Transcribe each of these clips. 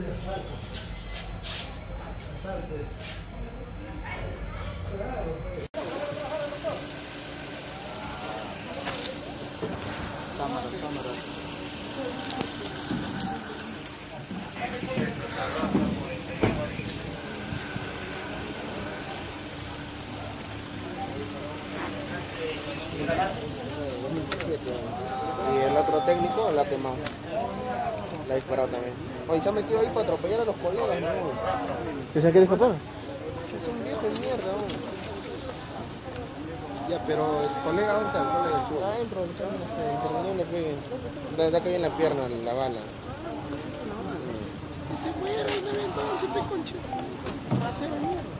de las artes. Claro, pues. Y el otro técnico la quemó, la disparó también. Hoy se ha metido ahí para atropellar a los colegas, ¿no? ¿Que se quiere escapar? Es un viejo de mierda, ¿no? Ya, pero el colega, ¿dónde está? ¿Dónde está el colega? Adentro, no le peguen. Da que en la pierna la bala. Y se muere, me ven todos siete conches. Ratero de mierda.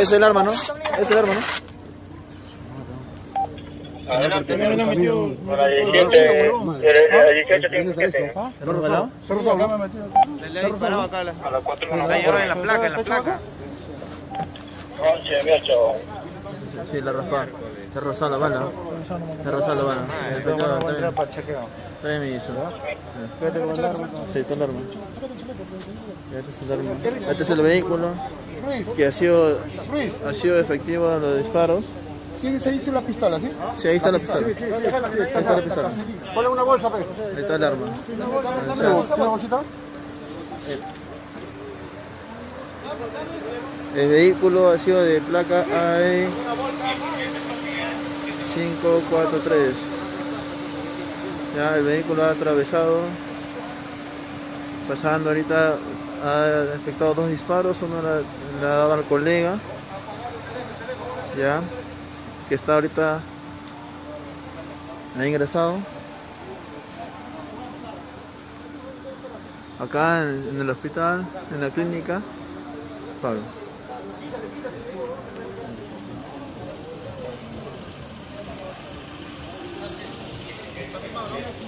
Es el arma, ¿no? Es el arma, ¿no? Adelante, ¿no? Para el 17, el 18 tiene que ser. ¿Perro Salado? Perro Salado. Le he disparado acá a las 4. La llevaron en la placa, en la placa. 11, 8. Sí, la rasparon. Se rozó la bala. Se rozó la bala. Está bien, mi hizo. Sí, está el arma. Este es el arma. Este es el vehículo. Que ha sido efectivo en los disparos. ¿Tienes ahí tú la pistola, sí? Sí, ahí está la pistola. Ahí está la pistola. Ponle una bolsa, pues. Ahí está el arma. ¿Tienes una bolsita? El vehículo ha sido de placa AE543. Ya el vehículo ha atravesado. Pasando ahorita. Ha efectuado 2 disparos, uno le ha dado al colega, ya, que está ahorita, ha ingresado. Acá en el hospital, en la clínica, Pablo.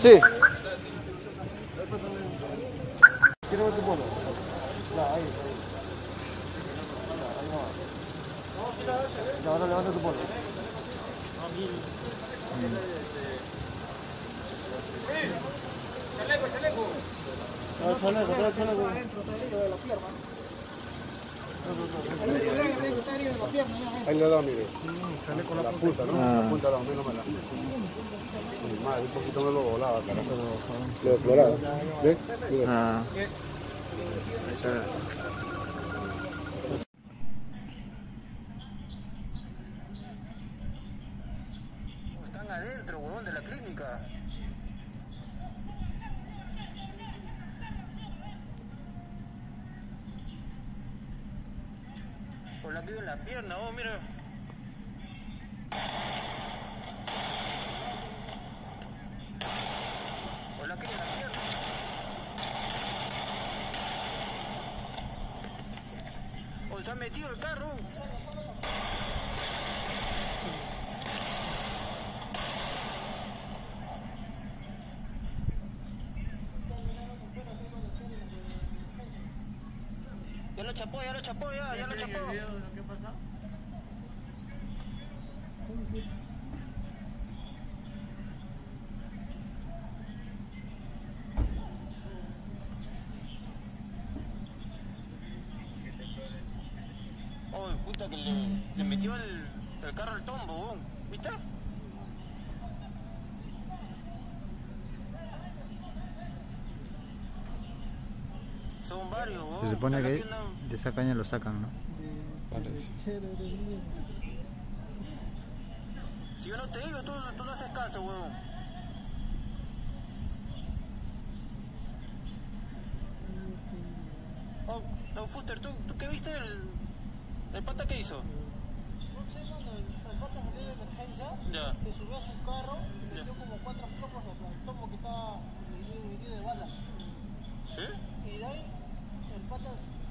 Sí. Quiero ver tu foto. Ahora levanta tu polo. Chaleco, chaleco. Chaleco, chaleco. Ahí le he dado, mire. Chaleco la punta, ¿no? La punta la menos mala. Un poquito me lo volaba, carajo. Lo exploraba. ¿Ves? Ah. Adentro, huevón, de la clínica. Por la que en la pierna, oh, mira. Por la que en la pierna. O se ha metido el carro. lo chapó, ya lo chapó. ¿Qué ha pasado? Oh, puta que le metió el carro al tombo, ¿viste? Son varios, se supone que de esa caña lo sacan, ¿no? Parece. Si yo no te digo, tú no haces caso, huevón. Oh, no, Fuster, ¿tú qué viste el pata que hizo? No sé, mano, el pata salió de emergencia, se subió a su carro y metió como 4 copos al tomo que estaba herido de bala. ¿Sí? Y de ahí, el pata